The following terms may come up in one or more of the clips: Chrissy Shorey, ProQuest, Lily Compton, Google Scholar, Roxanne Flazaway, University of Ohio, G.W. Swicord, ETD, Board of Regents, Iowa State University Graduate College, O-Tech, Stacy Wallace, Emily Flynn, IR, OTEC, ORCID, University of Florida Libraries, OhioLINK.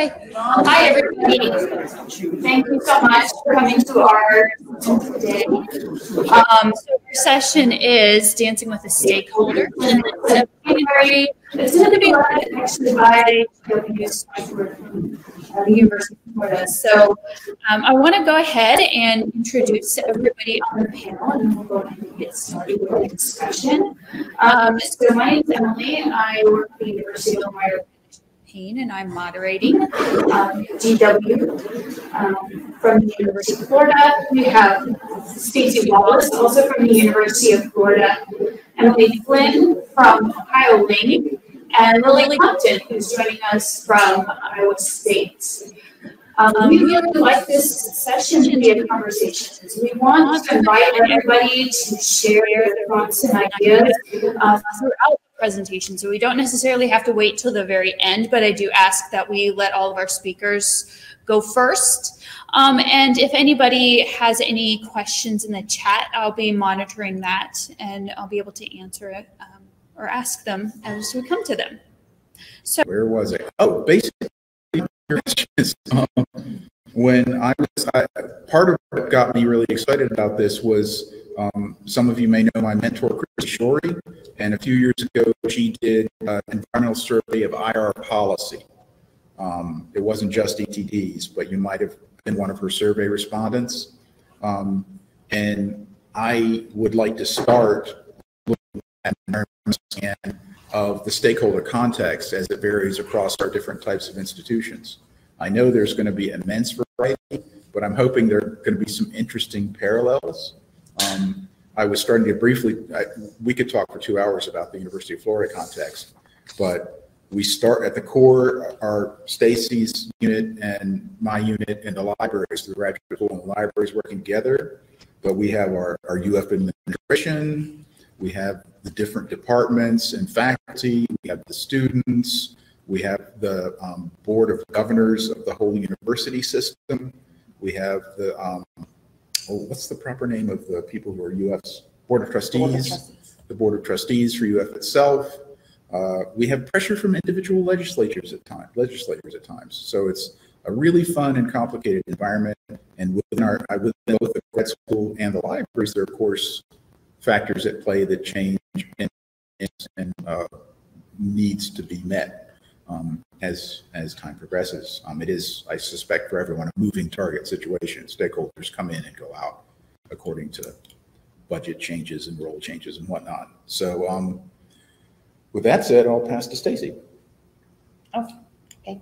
Okay. Hi, everybody. Thank you so much for coming to our today. So our session is Dancing with a Stakeholder. And it's going to be led actually by G.W. Swicord from the University of Florida. So I want to go ahead and introduce everybody on the panel, and we'll go ahead and get started with the discussion. So my name is Emily. I work for the University of Ohio. And I'm moderating. GW from the University of Florida. We have Stacy Wallace, also from the University of Florida, Emily Flynn from OhioLINK, and Lily Compton, who's joining us from Iowa State. We really like this session to be a conversation. We want to invite everybody to share their thoughts and ideas throughout presentation, so we don't necessarily have to wait till the very end, but I do ask that we let all of our speakers go first. And if anybody has any questions in the chat, I'll be monitoring that and I'll be able to answer it or ask them as we come to them. So where was it? Oh, basically when I was, part of what got me really excited about this was some of you may know my mentor, Chrissy Shorey, and a few years ago, she did an environmental survey of IR policy. It wasn't just ETDs, but you might have been one of her survey respondents. And I would like to start looking at the environmental scan of the stakeholder context as it varies across our different types of institutions. I know there's going to be immense variety, but I'm hoping there are going to be some interesting parallels. I was starting to briefly, we could talk for 2 hours about the University of Florida context, but we start at the core, our Stacy's unit and my unit in the libraries, the graduate school and the libraries working together, but we have our UF administration, we have the different departments and faculty, we have the students, we have the Board of Governors of the whole university system, we have the, oh, what's the proper name of the people who are UF's Board of Trustees? Board of Trustees. The Board of Trustees for UF itself. We have pressure from individual legislators at times. So it's a really fun and complicated environment. And within both the grad school and the libraries, there are, of course, factors at play that change and needs to be met as time progresses. It is, I suspect, for everyone, a moving target situation. Stakeholders come in and go out according to budget changes and role changes and whatnot. So with that said, I'll pass to Stacy. Oh, okay.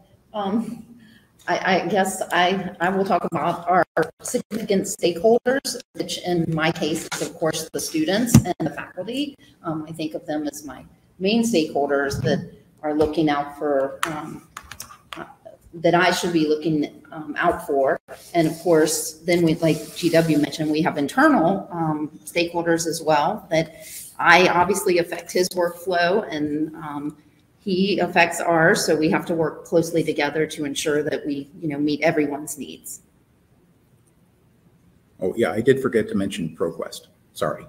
I guess I will talk about our significant stakeholders, which in my case is, of course, the students and the faculty. I think of them as my main stakeholders that are looking out for, that I should be looking out for. And of course, then we, like GW mentioned, we have internal stakeholders as well, that I obviously affect his workflow and he affects ours. So we have to work closely together to ensure that we, you know, meet everyone's needs. Oh yeah, I did forget to mention ProQuest, sorry.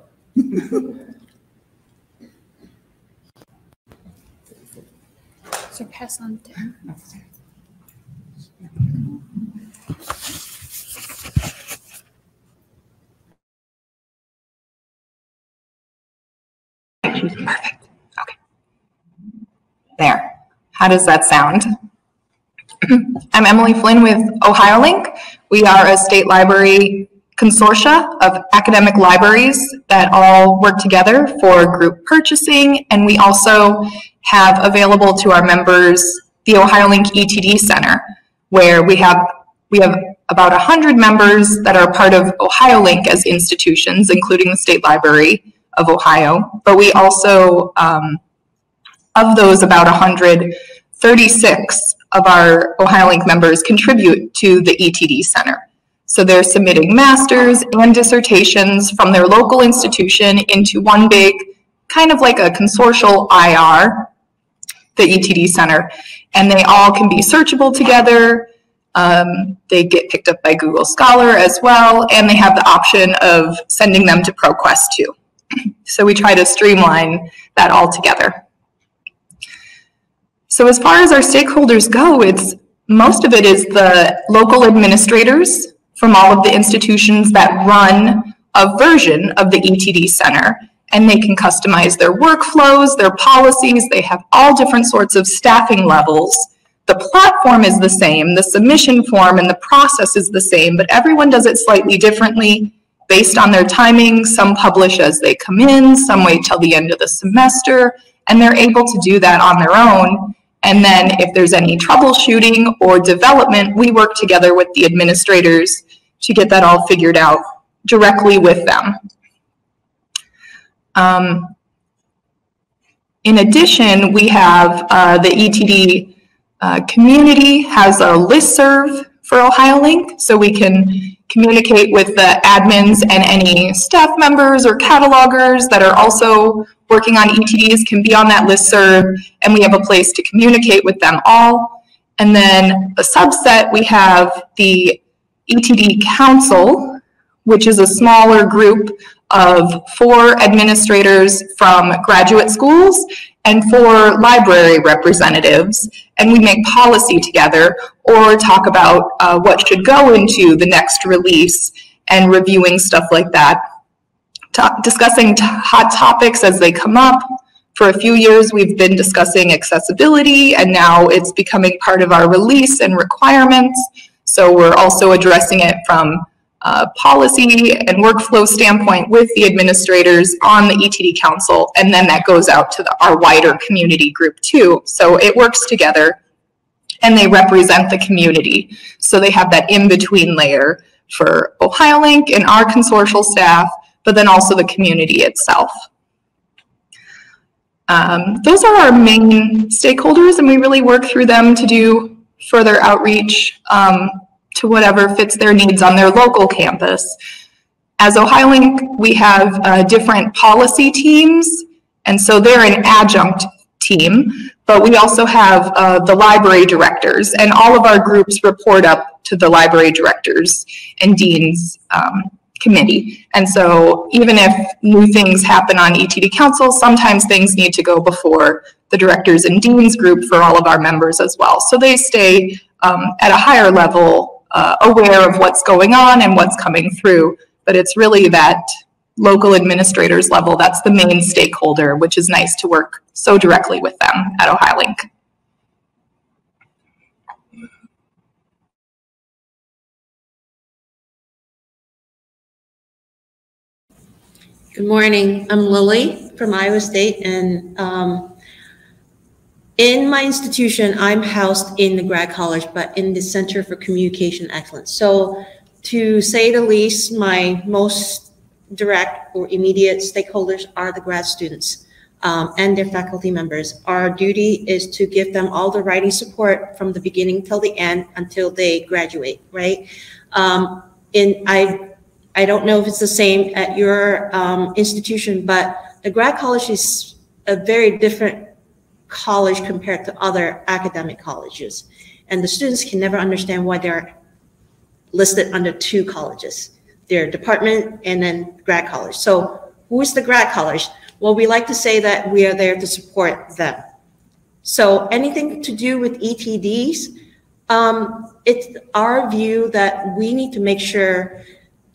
So pass on there. Perfect. Okay. There. How does that sound? I'm Emily Flynn with OhioLINK. We are a state library consortia of academic libraries that all work together for group purchasing, and we also have available to our members the OhioLINK ETD Center, where we have about 100 members that are part of OhioLINK as institutions, including the State Library of Ohio. But we also, of those about 136 of our OhioLINK members contribute to the ETD Center. So they're submitting masters and dissertations from their local institution into one big, kind of like a consortial IR, the ETD Center. And they all can be searchable together. They get picked up by Google Scholar as well. And they have the option of sending them to ProQuest too. So we try to streamline that all together. So as far as our stakeholders go, it's most of it is the local administrators from all of the institutions that run a version of the ETD center, and they can customize their workflows, their policies. They have all different sorts of staffing levels. The platform is the same, the submission form and the process is the same, but everyone does it slightly differently based on their timing. Some publish as they come in, some wait till the end of the semester, and they're able to do that on their own. And then if there's any troubleshooting or development, we work together with the administrators to get that all figured out directly with them. In addition, we have the ETD community has a listserv for OhioLINK, so we can communicate with the admins, and any staff members or catalogers that are also working on ETDs can be on that listserv, and we have a place to communicate with them all. And then a subset, we have the ETD Council, which is a smaller group of 4 administrators from graduate schools and 4 library representatives, and we make policy together or talk about what should go into the next release and reviewing stuff like that. Discussing hot topics as they come up. For a few years we've been discussing accessibility, and now it's becoming part of our release and requirements, so we're also addressing it from policy and workflow standpoint with the administrators on the ETD Council, and then that goes out to our wider community group too. So it works together, and they represent the community. So they have that in-between layer for OhioLINK and our consortial staff, but then also the community itself. Those are our main stakeholders, and we really work through them to do further outreach to whatever fits their needs on their local campus. As OhioLINK, we have different policy teams, and so they're an adjunct team, but we also have the library directors, and all of our groups report up to the library directors and dean's committee. And so even if new things happen on ETD Council, sometimes things need to go before the directors and dean's group for all of our members as well. So they stay at a higher level aware of what's going on and what's coming through, but it's really that local administrators level that's the main stakeholder, which is nice to work so directly with them at OhioLINK. Good morning, I'm Lily from Iowa State, and in my institution, I'm housed in the grad college, but in the Center for Communication Excellence. So to say the least, my most direct or immediate stakeholders are the grad students and their faculty members. Our duty is to give them all the writing support from the beginning till the end until they graduate, right? I don't know if it's the same at your institution, but the grad college is a very different college compared to other academic colleges, and the students can never understand why they're listed under 2 colleges, their department and then grad college. So who is the grad college? Well, we like to say that we are there to support them. So anything to do with ETDs, it's our view that we need to make sure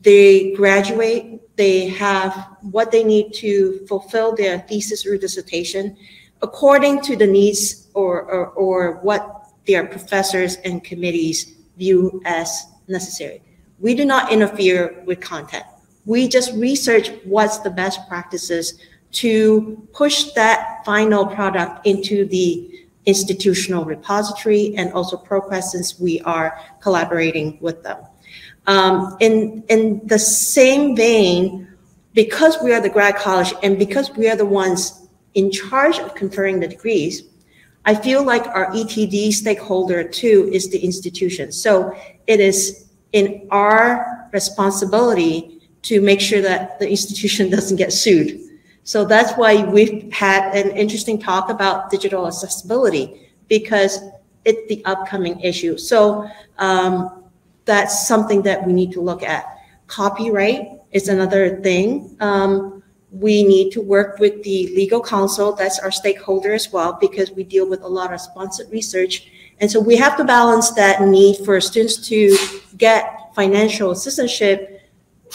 they graduate, they have what they need to fulfill their thesis or dissertation according to the needs or what their professors and committees view as necessary. We do not interfere with content. We just research what's the best practices to push that final product into the institutional repository, and also ProQuest, since we are collaborating with them. In the same vein, because we are the grad college and because we are the ones in charge of conferring the degrees, I feel like our ETD stakeholder too is the institution. So it is in our responsibility to make sure that the institution doesn't get sued. So that's why we've had an interesting talk about digital accessibility, because it's the upcoming issue. So that's something that we need to look at. Copyright is another thing. We need to work with the legal counsel, that's our stakeholder as well, because we deal with a lot of sponsored research And so we have to balance that need for students to get financial assistantship,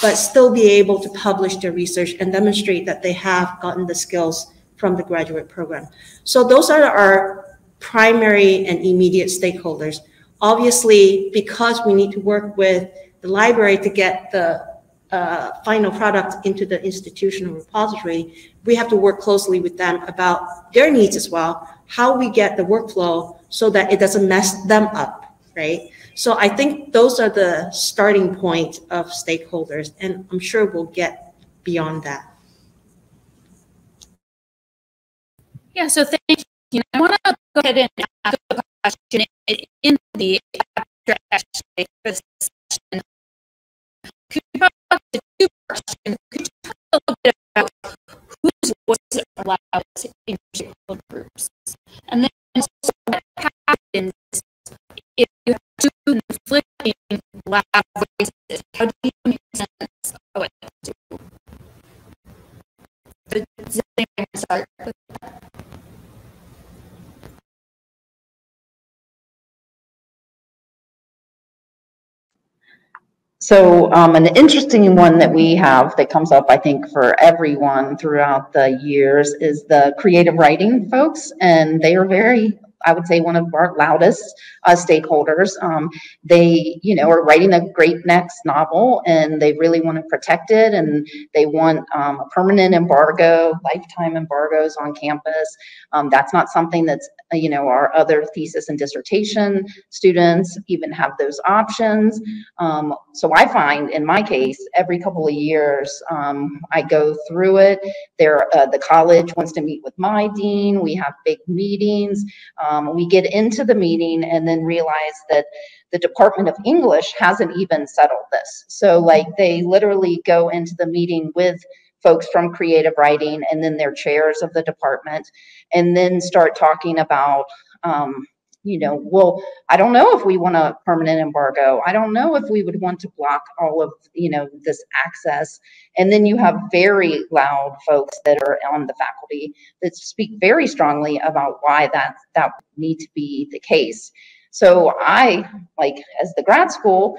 but still be able to publish their research and demonstrate that they have gotten the skills from the graduate program. So those are our primary and immediate stakeholders. Obviously, because we need to work with the library to get the final product into the institutional repository, we have to work closely with them about their needs as well, how we get the workflow so that it doesn't mess them up, right? So I think those are the starting point of stakeholders, and I'm sure we'll get beyond that. Yeah, so thank you. I want to go ahead and ask a question in the abstract for this session. Could you talk to two questions? Could you talk a little bit about whose voices are allowed in stakeholder groups? And then also what happens if you have two conflicting loud voices? How do you make sense of what to do? Does anyone start with that? So an interesting one that we have that comes up, I think, for everyone throughout the years is the creative writing folks. And they are very, I would say, one of our loudest stakeholders. They, you know, are writing a great next novel, and they really want to protect it, and they want a permanent embargo, lifetime embargoes on campus. That's not something that's, you know, our other thesis and dissertation students even have those options. So I find, in my case, every couple of years, I go through it. There, the college wants to meet with my dean. We have big meetings. We get into the meeting and then realize that the Department of English hasn't even settled this. So like they literally go into the meeting with folks from creative writing and then their chairs of the department, and then start talking about, you know, well, I don't know if we want a permanent embargo. I don't know if we would want to block all of, you know, this access. And then you have very loud folks that are on the faculty that speak very strongly about why that would need to be the case. So I, like, as the grad school,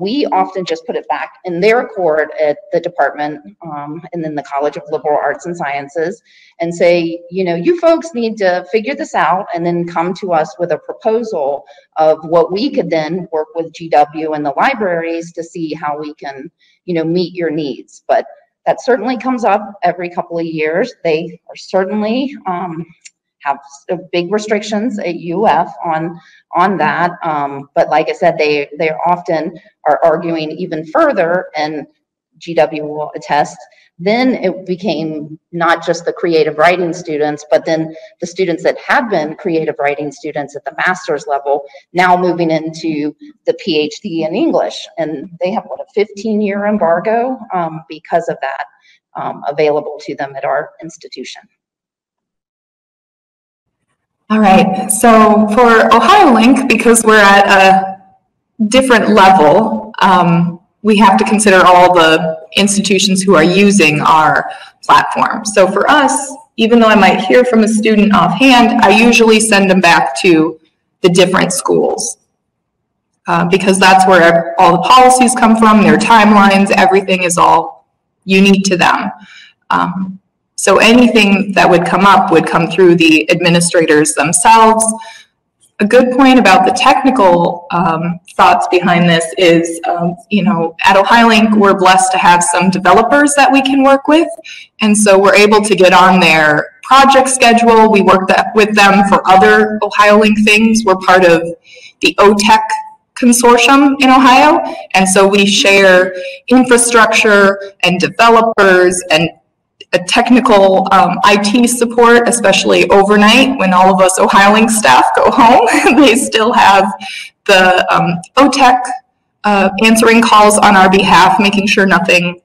we often just put it back in their court at the department and then the College of Liberal Arts and Sciences, and say, you know, you folks need to figure this out and then come to us with a proposal of what we could then work with GW and the libraries to see how we can, you know, meet your needs. But that certainly comes up every couple of years. They are certainly have big restrictions at UF on that, but like I said, they often are arguing even further, and GW will attest. Then it became not just the creative writing students, but then the students that had been creative writing students at the master's level, now moving into the PhD in English, and they have what, a 15-year embargo because of that available to them at our institution. All right, so for OhioLINK, because we're at a different level, we have to consider all the institutions who are using our platform. So for us, even though I might hear from a student offhand, I usually send them back to the different schools because that's where all the policies come from, their timelines, everything is all unique to them. So anything that would come up would come through the administrators themselves. A good point about the technical thoughts behind this is, you know, at OhioLINK, we're blessed to have some developers that we can work with. And so we're able to get on their project schedule. We work with them for other OhioLINK things. We're part of the O-Tech consortium in Ohio. And so we share infrastructure and developers and a technical IT support, especially overnight when all of us OhioLINK staff go home. They still have the OTEC answering calls on our behalf, making sure nothing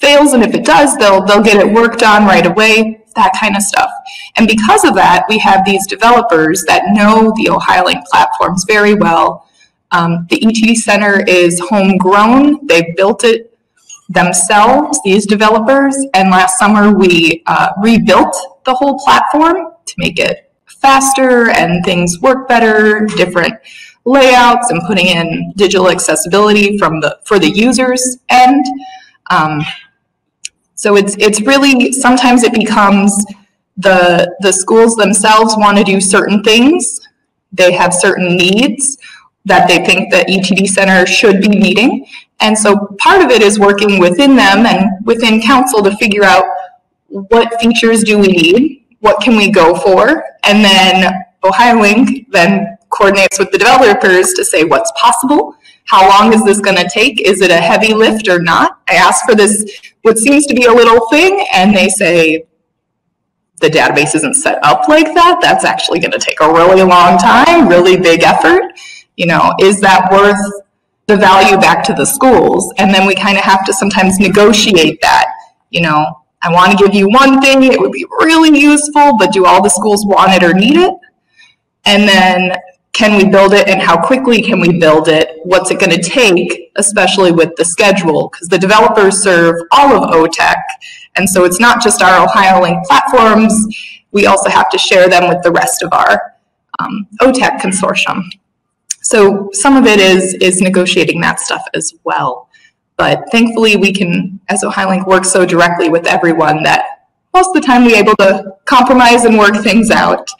fails, and if it does, they'll get it worked on right away, that kind of stuff. And because of that, we have these developers that know the OhioLINK platforms very well. The ETD Center is homegrown. They built it themselves, these developers, and last summer we rebuilt the whole platform to make it faster and things work better, different layouts, and putting in digital accessibility for the user's end. So it's really, sometimes it becomes the schools themselves want to do certain things. They have certain needs that they think the ETD center should be meeting. And so part of it is working within them and within council to figure out what features do we need, what can we go for, and then OhioLINK then coordinates with the developers to say what's possible, how long is this going to take, is it a heavy lift or not. I ask for this, what seems to be a little thing, and they say, the database isn't set up like that, that's actually going to take a really long time, really big effort. You know, is that worth the value back to the schools? And then we kind of have to sometimes negotiate that. You know, I want to give you one thing, it would be really useful, but do all the schools want it or need it? And then can we build it, and how quickly can we build it? What's it going to take, especially with the schedule? Because the developers serve all of OTEC, and so it's not just our OhioLINK platforms, we also have to share them with the rest of our OTEC consortium. So some of it is negotiating that stuff as well. But thankfully we can, as OhioLINK works so directly with everyone, that most of the time we're able to compromise and work things out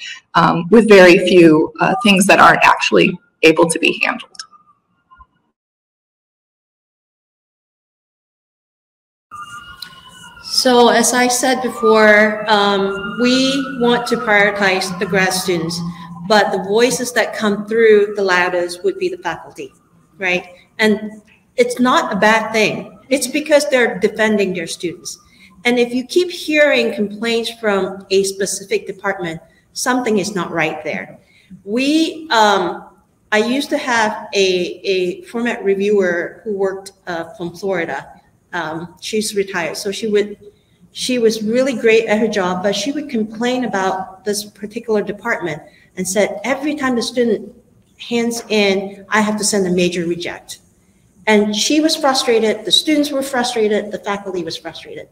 with very few things that aren't actually able to be handled. So as I said before, we want to prioritize the grad students, but the voices that come through the loudest would be the faculty, right? And it's not a bad thing. It's because they're defending their students. And if you keep hearing complaints from a specific department, something is not right there. We, I used to have a format reviewer who worked from Florida. She's retired, so she was really great at her job, but she would complain about this particular department and said, every time the student hands in, I have to send a major reject. And she was frustrated, the students were frustrated, the faculty was frustrated.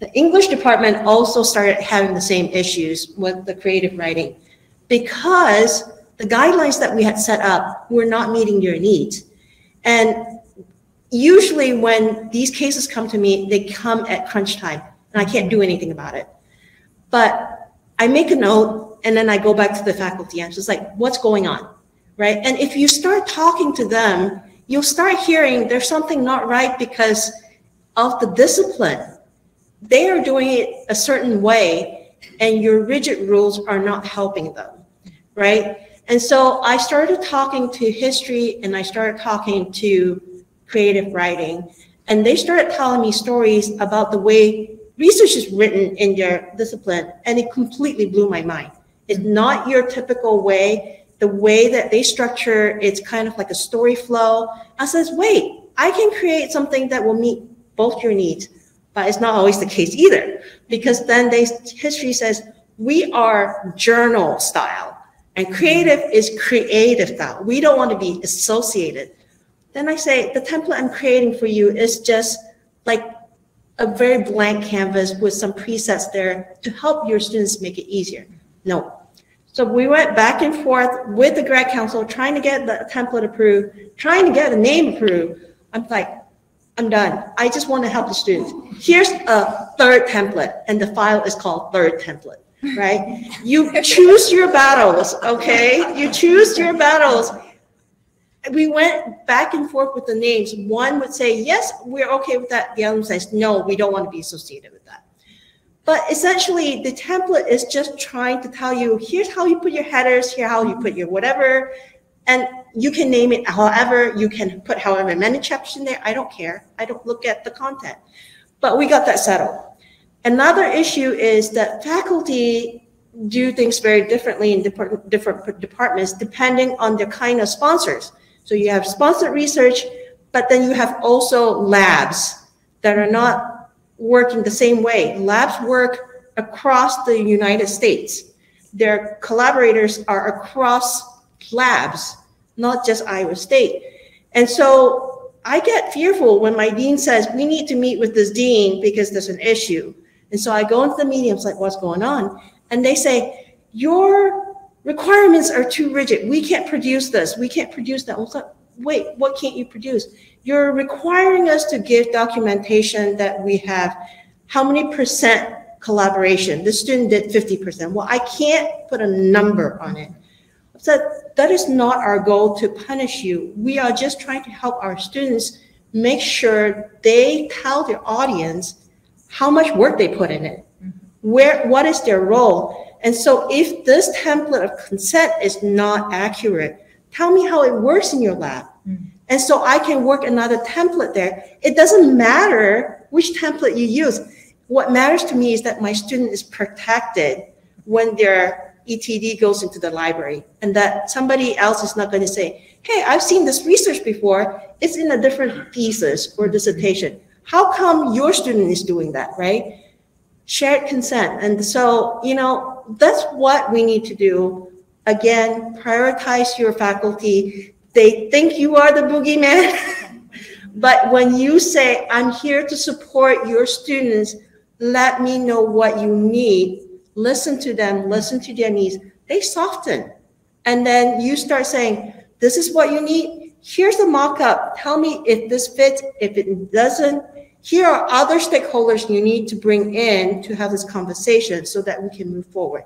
The English department also started having the same issues with the creative writing because the guidelines that we had set up were not meeting their needs. And usually when these cases come to me, they come at crunch time and I can't do anything about it. But I make a note and then I go back to the faculty and I'm just like, what's going on, right? And if you start talking to them, you'll start hearing there's something not right because of the discipline. They are doing it a certain way and your rigid rules are not helping them, right? And so I started talking to history and I started talking to creative writing, and they started telling me stories about the way research is written in their discipline, and it completely blew my mind. It's not your typical way. The way that they structure, it's kind of like a story flow. I says, wait, I can create something that will meet both your needs. But it's not always the case either, because then history says we are journal style and creative is creative style. We don't want to be associated. Then I say the template I'm creating for you is just like a very blank canvas with some presets there to help your students make it easier. No. So we went back and forth with the grad council, trying to get the template approved, trying to get a name approved. I'm like, I'm done. I just want to help the students. Here's a third template, and the file is called third template, right? You choose your battles, okay? You choose your battles. We went back and forth with the names. One would say, yes, we're okay with that. The other says, no, we don't want to be associated with that. But essentially, the template is just trying to tell you, here's how you put your headers, here's how you put your whatever, and you can name it however, you can put however many chapters in there, I don't care. I don't look at the content. But we got that settled. Another issue is that faculty do things very differently in different departments depending on the kind of sponsors. So you have sponsored research, but then you have also labs that are not working the same way. Labs work across the United States. Their collaborators are across labs, not just Iowa State. And so I get fearful when my dean says, we need to meet with this dean because there's an issue. And so I go into the meeting, I'm like, what's going on? And they say, your requirements are too rigid. We can't produce this. We can't produce that. It's like, wait, what can't you produce? You're requiring us to give documentation that we have how many percent collaboration. This student did 50%. Well, I can't put a number on it. So that is not our goal to punish you. We are just trying to help our students make sure they tell their audience how much work they put in it, where, what is their role. And so if this template of consent is not accurate, tell me how it works in your lab. And so I can work another template there. It doesn't matter which template you use. What matters to me is that my student is protected when their ETD goes into the library, and that somebody else is not going to say, hey, I've seen this research before. It's in a different thesis or dissertation. How come your student is doing that, right? Shared consent. And so, you know, that's what we need to do. Again, prioritize your faculty. They think you are the boogeyman. But when you say, I'm here to support your students, let me know what you need. Listen to them, listen to their needs. They soften. And then you start saying, this is what you need. Here's the mock-up. Tell me if this fits, if it doesn't. Here are other stakeholders you need to bring in to have this conversation so that we can move forward.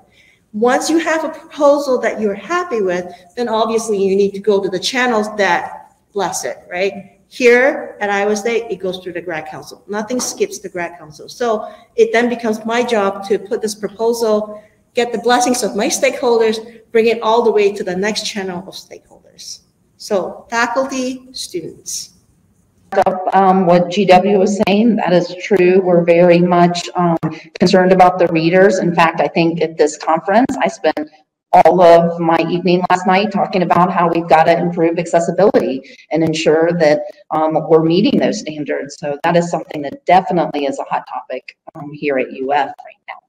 Once you have a proposal that you're happy with, then obviously you need to go to the channels that bless it, right? Here at Iowa State, it goes through the grad council. Nothing skips the grad council. So it then becomes my job to put this proposal, get the blessings of my stakeholders, bring it all the way to the next channel of stakeholders. So faculty, students. What G.W. was saying, that is true. We're very much concerned about the readers. In fact, I think at this conference, I spent all of my evening last night talking about how we've got to improve accessibility and ensure that we're meeting those standards. So that is something that definitely is a hot topic here at UF right now.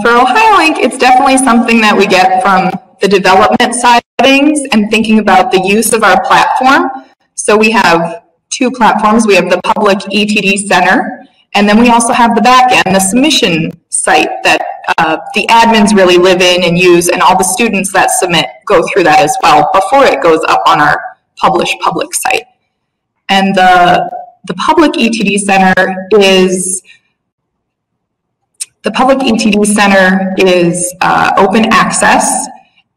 For OhioLINK, it's definitely something that we get from the development side of things and thinking about the use of our platform. So we have two platforms. We have the public ETD center, and then we also have the back end, the submission site that the admins really live in and use, and all the students that submit go through that as well before it goes up on our published public site. And the public ETD center is... The public ETD center is open access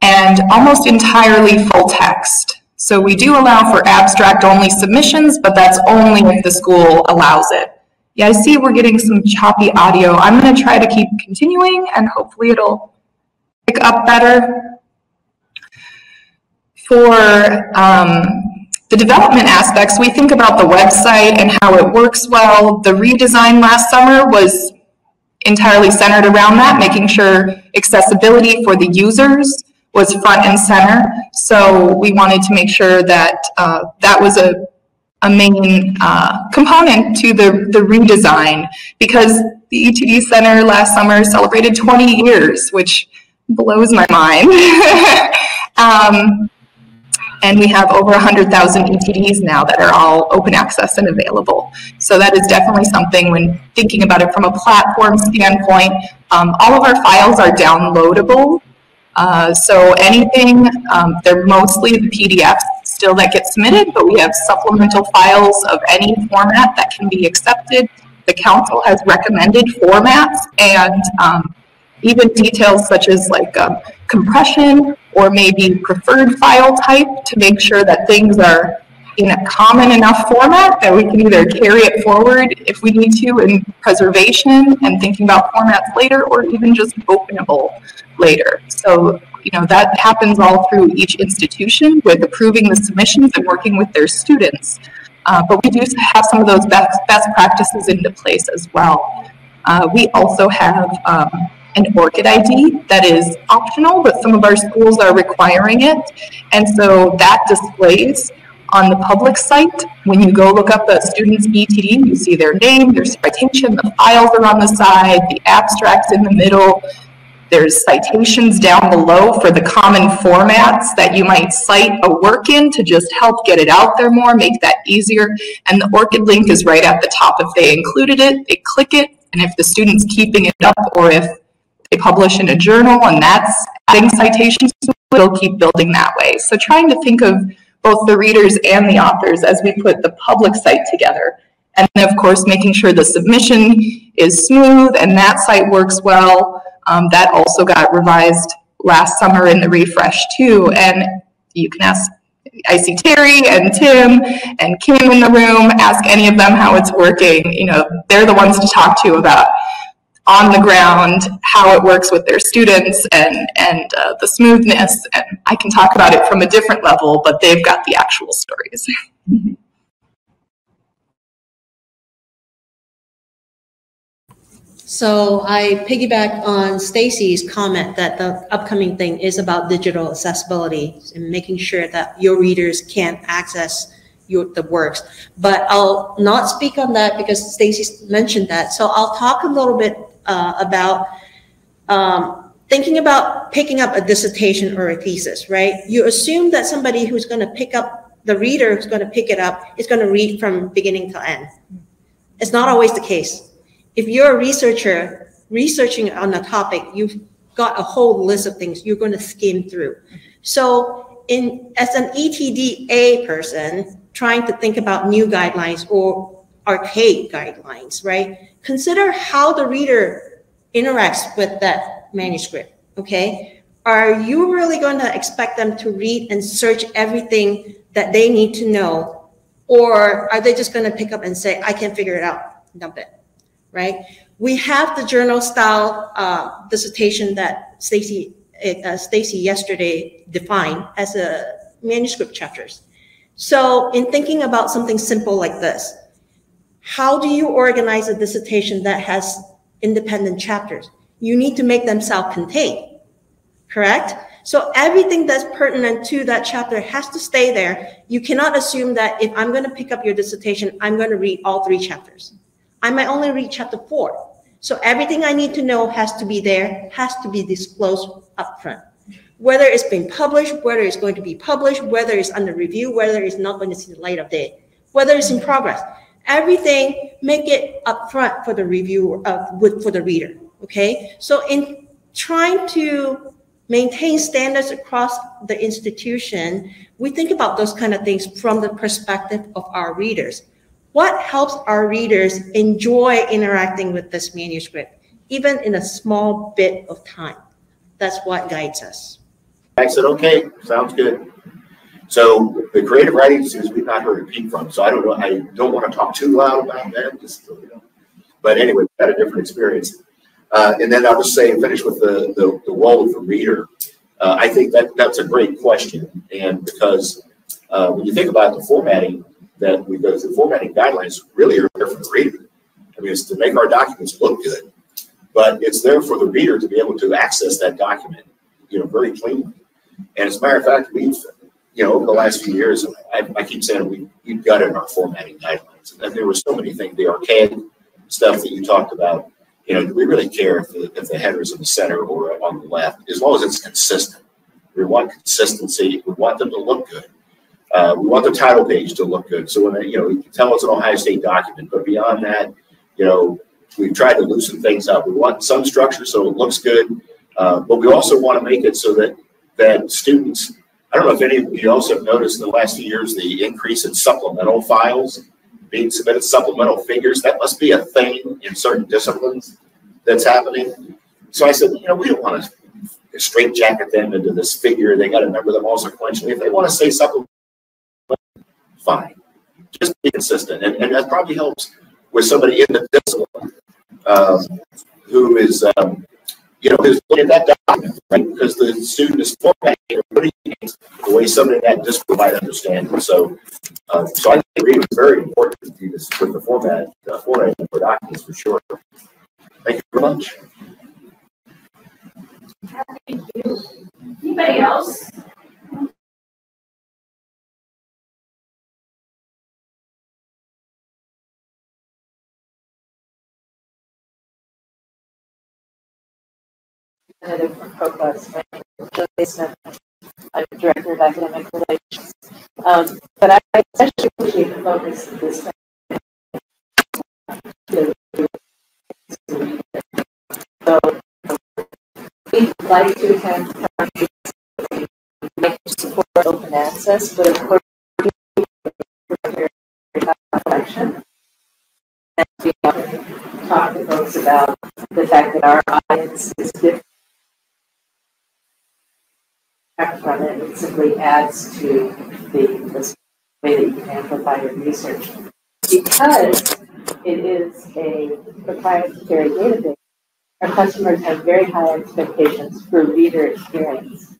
and almost entirely full text. So we do allow for abstract-only submissions, but that's only if the school allows it. Yeah, I see we're getting some choppy audio. I'm going to try to keep continuing, and hopefully it'll pick up better. For the development aspects, we think about the website and how it works well. The redesign last summer was entirely centered around that, making sure accessibility for the users was front and center. So we wanted to make sure that that was a main component to the redesign, because the ETD Center last summer celebrated 20 years, which blows my mind. And we have over 100,000 ETDs now that are all open access and available. So that is definitely something when thinking about it from a platform standpoint. All of our files are downloadable. So anything, they're mostly the PDFs still that get submitted, but we have supplemental files of any format that can be accepted. The council has recommended formats, and even details such as like compression or maybe preferred file type to make sure that things are in a common enough format that we can either carry it forward if we need to in preservation and thinking about formats later, or even just openable later. So, you know, that happens all through each institution with approving the submissions and working with their students. But we do have some of those best practices into place as well. We also have an ORCID ID that is optional, but some of our schools are requiring it. And so that displays on the public site. When you go look up a student's ETD, you see their name, their citation, the files are on the side, the abstracts in the middle. There's citations down below for the common formats that you might cite a work in to just help get it out there more, make that easier. And the ORCID link is right at the top. If they included it, they click it, And if the student's keeping it up, or if they publish in a journal and that's adding citations, we'll keep building that way. So trying to think of both the readers and the authors as we put the public site together. And then, of course, making sure the submission is smooth and that site works well. That also got revised last summer in the refresh, too. And you can ask, I see Terry and Tim and Kim in the room, ask any of them how it's working. You know, they're the ones to talk to about on the ground, how it works with their students and the smoothness. And I can talk about it from a different level, but they've got the actual stories. So I piggyback on Stacy's comment that the upcoming thing is about digital accessibility and making sure that your readers can access the works. But I'll not speak on that because Stacy mentioned that. So I'll talk a little bit about thinking about picking up a dissertation or a thesis, right? You assume that somebody who's going to pick up, the reader who's going to pick it up, is going to read from beginning to end. It's not always the case. If you're a researcher researching on a topic, you've got a whole list of things you're going to skim through. So as an ETDA person trying to think about new guidelines or archaic guidelines, right? Consider how the reader interacts with that manuscript, okay? Are you really going to expect them to read and search everything that they need to know? Or are they just going to pick up and say, I can figure it out, dump it? Right? We have the journal style dissertation that Stacy yesterday defined as a manuscript chapters. So in thinking about something simple like this, how do you organize a dissertation that has independent chapters? You need to make them self-contained, correct? So everything that's pertinent to that chapter has to stay there. You cannot assume that if I'm going to pick up your dissertation, I'm going to read all three chapters. I might only read chapter 4. So everything I need to know has to be there, has to be disclosed upfront. Whether it's been published, whether it's going to be published, whether it's under review, whether it's not going to see the light of day, whether it's in progress, everything, make it upfront for the reviewer, for the reader, okay? So in trying to maintain standards across the institution, we think about those kind of things from the perspective of our readers. What helps our readers enjoy interacting with this manuscript, even in a small bit of time? That's what guides us. Excellent, okay, sounds good. So the creative writing students we've not heard a peep from, so I don't know, I don't want to talk too loud about that, just so you know. But anyway, we've got a different experience. And then I'll just say and finish with the role of the reader. I think that's a great question. And because when you think about the formatting, that we go through, formatting guidelines really are there for the reader. I mean, it's to make our documents look good, but it's there for the reader to be able to access that document, you know, very cleanly. And as a matter of fact, we've, you know, over the last few years, I keep saying we've gutted our formatting guidelines. And there were so many things, the archaic stuff that you talked about, you know, do we really care if the header is in the center or on the left, as long as it's consistent. We want consistency, we want them to look good. We want the title page to look good. So, when they, you know, you can tell it's an Ohio State document, but beyond that, you know, we've tried to loosen things up. We want some structure so it looks good, but we also want to make it so that students, I don't know if any of you also have noticed in the last few years the increase in supplemental files being submitted, supplemental figures. That must be a thing in certain disciplines that's happening. So I said, you know, we don't want to straitjacket them into this figure. They got to number them all sequentially. If they want to say supplemental, fine. Just be consistent. And that probably helps with somebody in the discipline who is, you know, who's looking at that document, right? Because the student is formatting the way somebody in that discipline might understand it. So, so I think reading is very important to do this with the formatting for documents for sure. Thank you very much. Thank you. Anybody else? From ProQuest. I'm the director of academic relations. But I especially appreciate the focus of this like to attend conferences like to support open access, but of course collection. And we talk to folks about the fact that our audience is different from it. It simply adds to the way that you can amplify your research. Because it is a proprietary database, our customers have very high expectations for reader experience.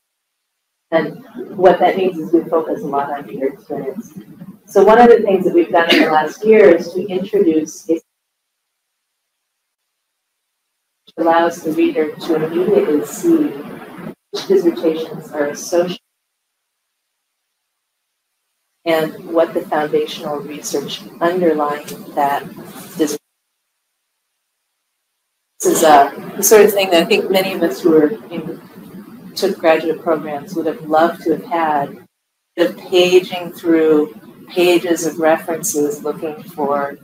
And what that means is we focus a lot on reader experience. So one of the things that we've done in the last year is to introduce a which allows the reader to immediately see which dissertations are associated and what the foundational research underlying that dissertation. This is the sort of thing that I think many of us who were took graduate programs would have loved to have had, the paging through pages of references looking for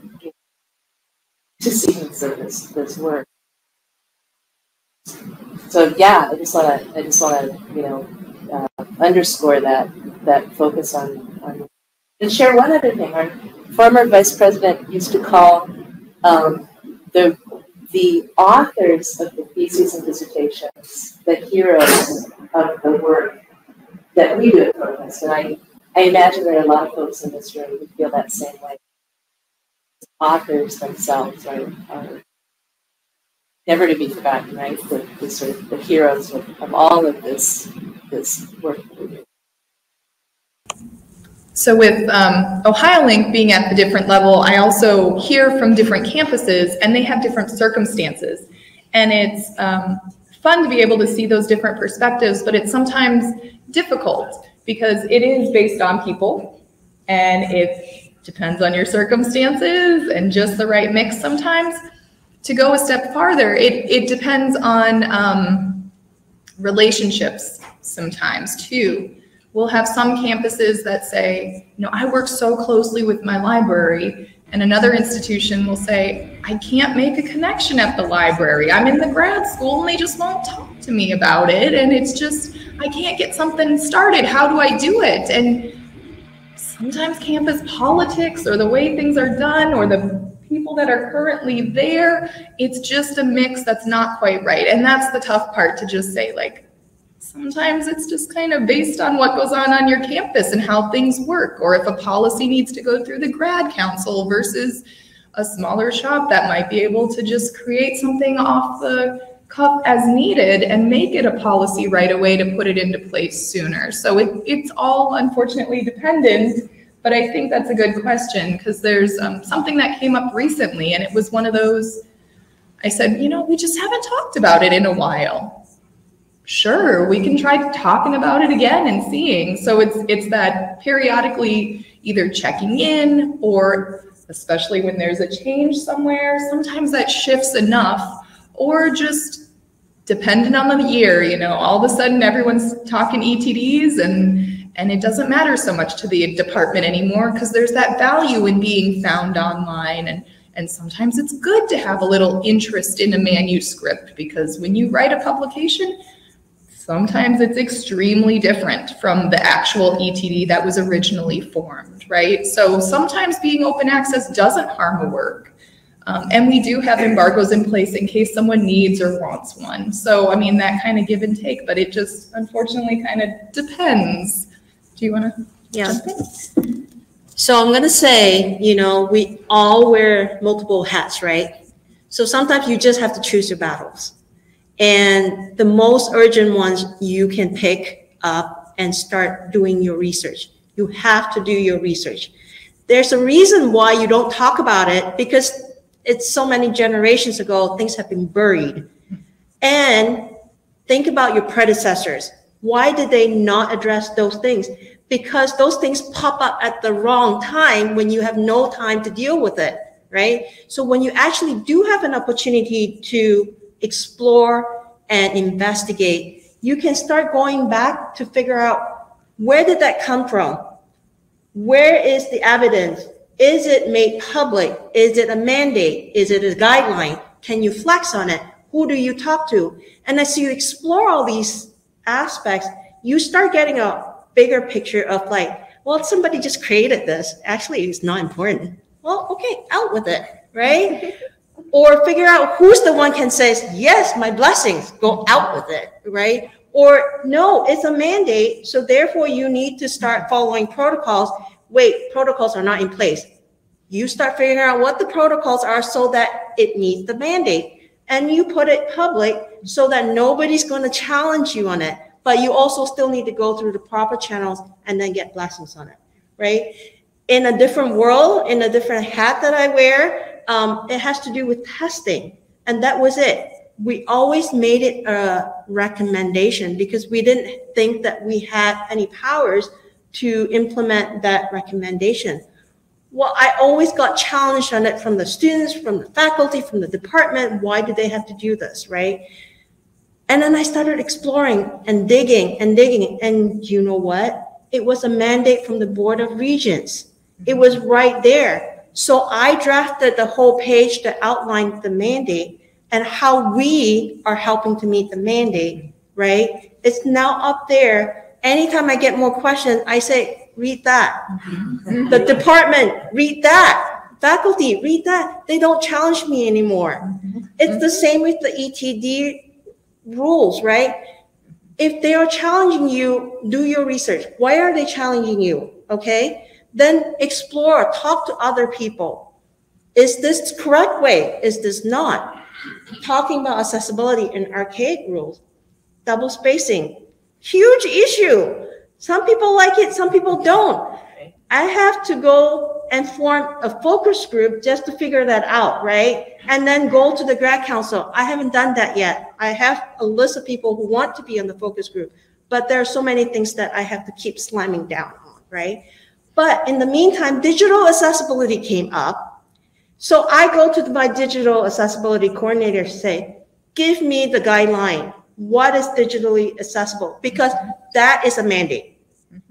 to see this work. So yeah, I just want to underscore that focus on and share one other thing. Our former vice president used to call the authors of the theses and dissertations the heroes of the work that we do at ProQuest, and I imagine there are a lot of folks in this room who feel that same way. Authors themselves are never to be forgotten, right? The sort of the heroes of all of this work that we do. So with OhioLINK being at the different level, I also hear from different campuses, and they have different circumstances. And it's fun to be able to see those different perspectives, but it's sometimes difficult, because it is based on people, and it depends on your circumstances and just the right mix sometimes. To go a step farther, it depends on relationships sometimes too. We'll have some campuses that say, I work so closely with my library, and another institution will say, I can't make a connection at the library. I'm in the grad school and they just won't talk to me about it, and it's just, I can't get something started. How do I do it? And sometimes campus politics or the way things are done or the people that are currently there, it's just a mix that's not quite right. And that's the tough part, to just say, like, sometimes it's just kind of based on what goes on your campus and how things work, or if a policy needs to go through the grad council versus a smaller shop that might be able to just create something off the cup as needed and make it a policy right away to put it into place sooner. So it's all unfortunately dependent, but I think that's a good question, because there's something that came up recently, and it was one of those, I said, we just haven't talked about it in a while. Sure, we can try talking about it again and seeing. So it's that periodically either checking in, or especially when there's a change somewhere, sometimes that shifts enough, or just dependent on the year, all of a sudden everyone's talking ETDs and it doesn't matter so much to the department anymore, because there's that value in being found online. And sometimes it's good to have a little interest in a manuscript, because when you write a publication, sometimes it's extremely different from the actual ETD that was originally formed, right? So sometimes being open access doesn't harm a work. And we do have embargoes in place in case someone needs or wants one. So, I mean, that kind of give and take, but it just unfortunately kind of depends. Do you want to? Yeah. So I'm going to say, we all wear multiple hats, right? So sometimes you just have to choose your battles. And the most urgent ones you can pick up and start doing your research. You have to do your research. There's a reason why you don't talk about it, because it's so many generations ago, things have been buried. And think about your predecessors. Why did they not address those things? Because those things pop up at the wrong time when you have no time to deal with it, right? So when you actually do have an opportunity to explore and investigate, you can start going back to figure out, where did that come from? Where is the evidence? Is it made public? Is it a mandate? Is it a guideline? Can you flex on it? Who do you talk to? And as you explore all these aspects, you start getting a bigger picture of like, well, somebody just created this. Actually, it's not important. Well, okay, out with it, right? Or figure out who's the one can says, yes, my blessings, go out with it, right? Or no, it's a mandate, so therefore you need to start following protocols. Wait, protocols are not in place. You start figuring out what the protocols are so that it meets the mandate. And you put it public so that nobody's going to challenge you on it, but you also still need to go through the proper channels and then get blessings on it, right? In a different world, in a different hat that I wear, it has to do with testing. And that was it. We always made it a recommendation because we didn't think that we had any powers to implement that recommendation. Well, I always got challenged on it from the students, from the faculty, from the department. Why do they have to do this, right? And then I started exploring and digging. And you know what? It was a mandate from the Board of Regents. It was right there. So I drafted the whole page that outlined the mandate and how we are helping to meet the mandate, right? It's now up there. Anytime I get more questions, I say, read that. The department, read that. Faculty, read that. They don't challenge me anymore. It's the same with the ETD rules, right? If they are challenging you, do your research. Why are they challenging you, okay? Then explore, talk to other people. Is this the correct way? Is this not? Talking about accessibility and archaic rules, double spacing, huge issue. Some people like it, some people don't. I have to go and form a focus group just to figure that out, right? And then go to the grad council. I haven't done that yet. I have a list of people who want to be in the focus group, but there are so many things that I have to keep slamming down on, right? But in the meantime, digital accessibility came up. So I go to my digital accessibility coordinator and say, give me the guideline. What is digitally accessible? Because that is a mandate.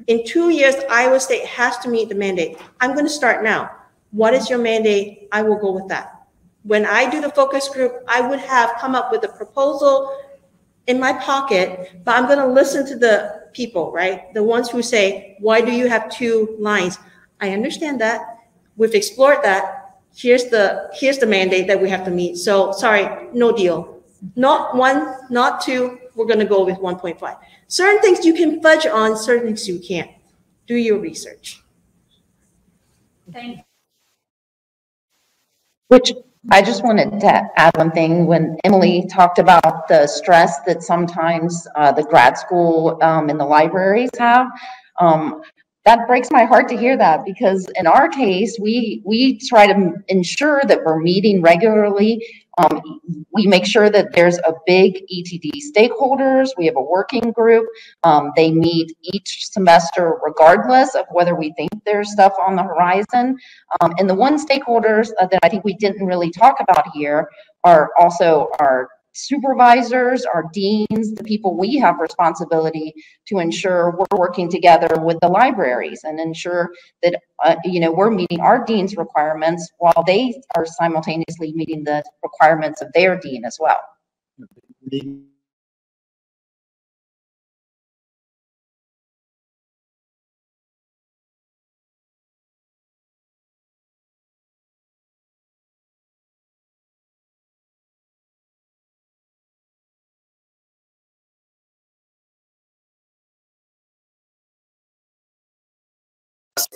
In 2 years, Iowa State has to meet the mandate. I'm going to start now. What is your mandate? I will go with that. When I do the focus group, I would have come up with a proposal in my pocket, but I'm going to listen to the people, right? The ones who say, why do you have two lines? I understand that. We've explored that. Here's the mandate that we have to meet. So sorry, no deal. Not one, not two. We're going to go with 1.5. Certain things you can fudge on, certain things you can't. Do your research. Thank you. Which I just wanted to add one thing. When Emily talked about the stress that sometimes the grad school and the libraries have, that breaks my heart to hear that, because in our case, we try to ensure that we're meeting regularly. We make sure that there's a big ETD stakeholders. We have a working group. They meet each semester regardless of whether we think there's stuff on the horizon. And the one stakeholders that I think we didn't really talk about here are also our supervisors, our deans, the people we have responsibility to ensure we're working together with the libraries and ensure that you know, we're meeting our dean's requirements while they are simultaneously meeting the requirements of their dean as well.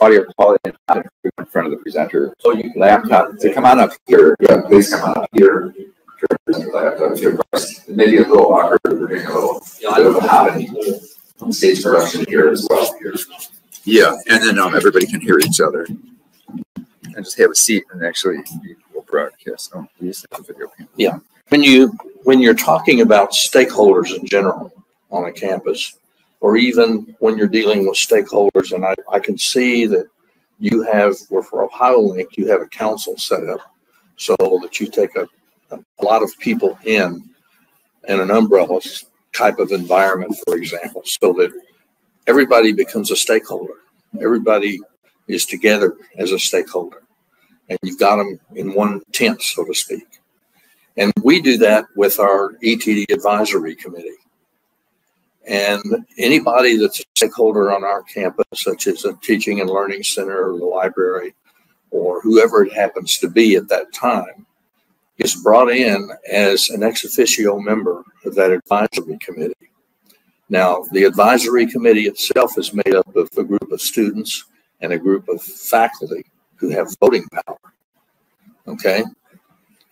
Audio quality in front of the presenter. So you laptop to come on up here. Yeah, please come on up here. Maybe a little awkward. We're doing a little hot and stage production here as well. Yeah, and then everybody can hear each other. And just have a seat, and actually we'll broadcast. Oh, we used to have a video camera. Yeah, when you're talking about stakeholders in general on a campus, or even when you're dealing with stakeholders, and I can see that you have, or for OhioLINK, you have a council set up so that you take a lot of people in an umbrella type of environment, for example, so that everybody becomes a stakeholder. Everybody is together as a stakeholder, and you've got them in one tent, so to speak. And we do that with our ETD advisory committee. And anybody that's a stakeholder on our campus, such as a teaching and learning center or the library or whoever it happens to be at that time, is brought in as an ex officio member of that advisory committee. Now, the advisory committee itself is made up of a group of students and a group of faculty who have voting power, okay,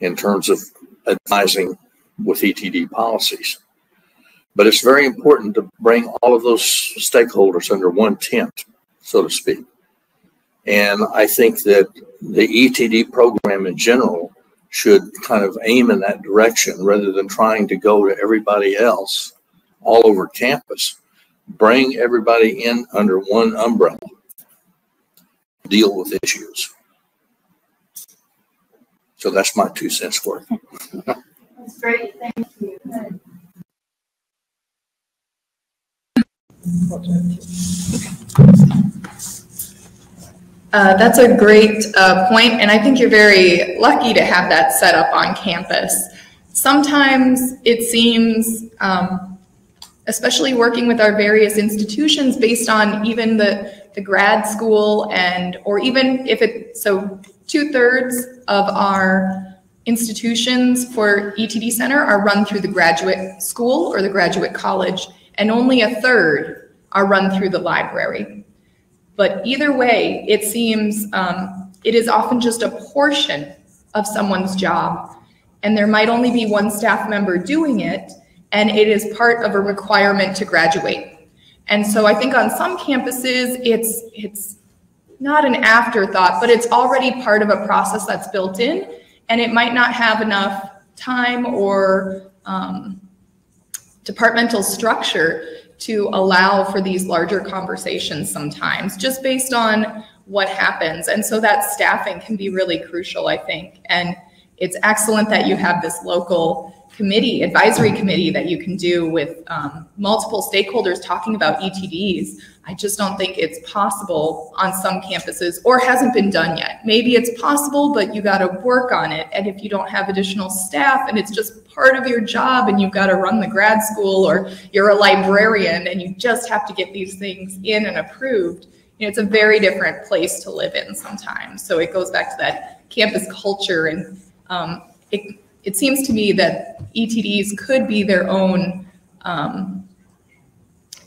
in terms of advising with ETD policies. But it's very important to bring all of those stakeholders under one tent, so to speak. And I think that the ETD program in general should kind of aim in that direction rather than trying to go to everybody else all over campus. Bring everybody in under one umbrella, deal with issues. So that's my 2 cents worth. That's great, thank you. That's a great point, and I think you're very lucky to have that set up on campus. Sometimes it seems, especially working with our various institutions based on even the grad school and, or even if it, so 2/3 of our institutions for ETD Center are run through the graduate school or the graduate college, and only 1/3 are run through the library. But either way, it seems it is often just a portion of someone's job, and there might only be one staff member doing it, and it is part of a requirement to graduate. And so I think on some campuses, it's not an afterthought, but it's already part of a process that's built in, and it might not have enough time or departmental structure to allow for these larger conversations sometimes, just based on what happens. And so that staffing can be really crucial, I think. And it's excellent that you have this local committee, advisory committee that you can do with multiple stakeholders talking about ETDs. I just don't think it's possible on some campuses, or hasn't been done yet. Maybe it's possible, but you gotta work on it. And if you don't have additional staff and it's just part of your job and you've gotta run the grad school, or you're a librarian and you just have to get these things in and approved, you know, it's a very different place to live in sometimes. So it goes back to that campus culture, and it seems to me that ETDs could be their own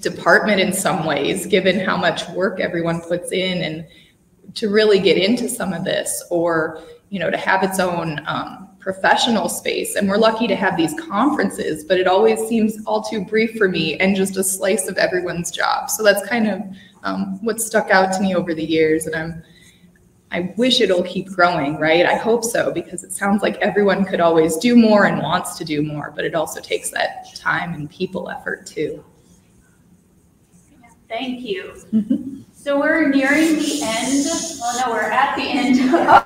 department in some ways, given how much work everyone puts in, and to really get into some of this, or, you know, to have its own professional space. And we're lucky to have these conferences, but it always seems all too brief for me and just a slice of everyone's job. So that's kind of what stuck out to me over the years, and I wish it'll keep growing, right? I hope so, because it sounds like everyone could always do more and wants to do more, but it also takes that time and people effort too. Thank you. So we're nearing the end. Well, no, we're at the end